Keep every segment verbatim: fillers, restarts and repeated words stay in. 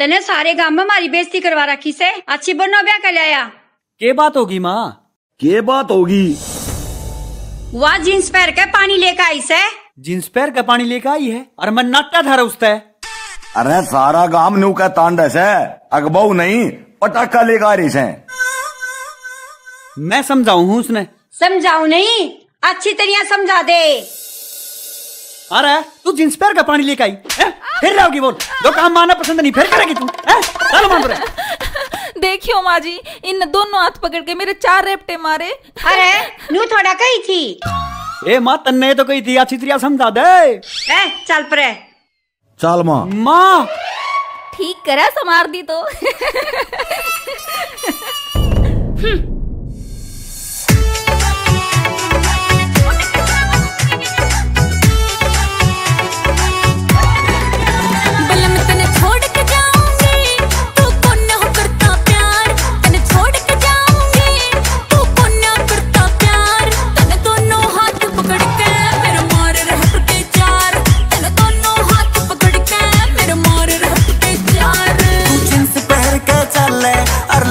तने सारे गांव में हमारी बेइज्जती करवा रखी से, अच्छी बनो ब्याह कर लाया। के बात होगी माँ, के बात होगी? वह जींस पैर के पानी लेकर आई से। जींस पैर का पानी लेकर आई है और मन नाटा धारा उसते। अरे सारा गांव नू का तांडा से, अगबाऊ नहीं पटाखा लेकर आ रही से। मैं समझाऊ हूँ उसने। समझाऊ नहीं, अच्छी तरह समझा दे। अरे तू जींस पैर का पानी लेकर आई फिर रहोगी बोल, दो काम माना पसंद नहीं फिर करेगी तू। चलो मान रहे। देखियो माँ जी, इन दोनों हाथ पकड़ के मेरे चार रेपटे मारे। अरे नू थोड़ा कही थी। ए माँ तन्ने तो कही थी, अच्छी तरह समझा दे। ए चल परे। चल माँ। माँ ठीक करा समार दी तो।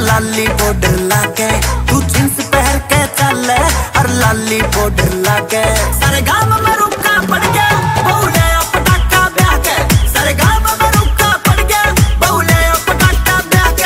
लाली बॉर्डर लाके तू जींस पहन के चले और लाली बॉर्डर लाके सारे गांव में रुका पड़ गया बहुले पटाखा ब्याह के। सारे गांव में रुका पड़ गया बहुले पटाखा ब्याह के।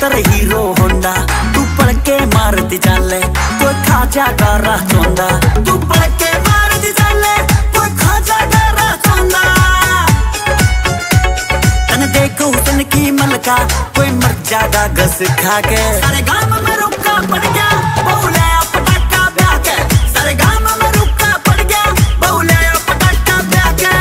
तेरी हीरो होंडा तू पड़ के मारती चाले कोई खाजा गारा चोंदा। तू पड़ के मारती चाले कोई खाजा गारा चोंदा। तने देखो हुसन की मलका कोई मर जागा घस खा के। सारे गांव में रुका पड़ गया बहुले पटाखा ब्याह के। सारे गांव में रुका पड़ गया बहुले पटाखा ब्याह के।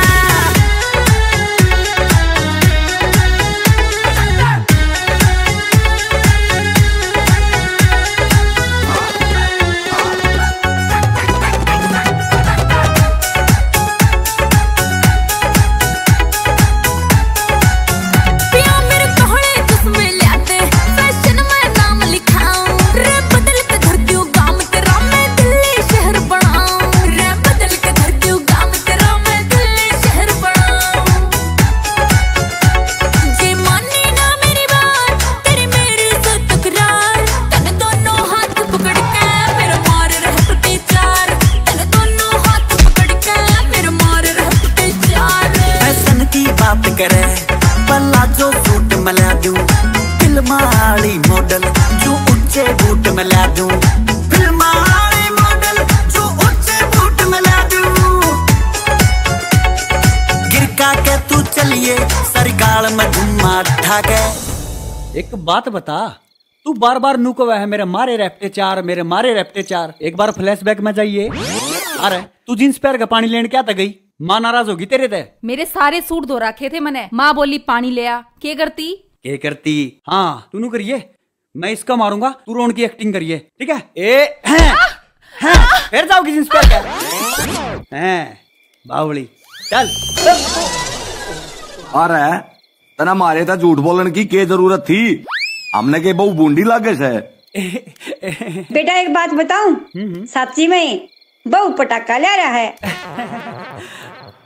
एक बात बता, तू बार बार नू को है मेरे मारे रहपटे चार, मेरे मारे रहपटे चार। एक बार फ्लैशबैक में जाइए। अरे तू जींस पैर का पानी लेने क्या था गई? माँ नाराज होगी तेरे ते। मेरे सारे सूट धो रखे थे मैंने, माँ बोली पानी ले आ। के करती के करती? हाँ तू नू करिए, मैं इसका मारूंगा, तू रोन की एक्टिंग करिए ठीक है। ए हैं हैं फिर जाओगी जींस पैर का हैं बावली। चल आ रहा है तना मारे था झूठ बोलने की क्या जरूरत थी? हमने के बहु बूंदी लागे से। बेटा एक बात बताऊं, सच्ची में बहु पटाखा ले रहा है।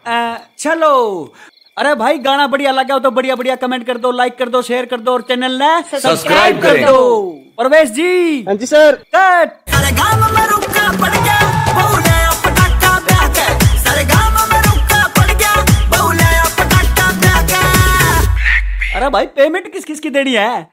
आ, चलो। अरे भाई गाना बढ़िया लगा हो तो बढ़िया बढ़िया कमेंट कर दो, लाइक कर दो, शेयर कर दो और चैनल ने सब्सक्राइब कर दो। परवेश जी। हाँ जी सर। कट। अरे भाई पेमेंट किस किस की देनी है?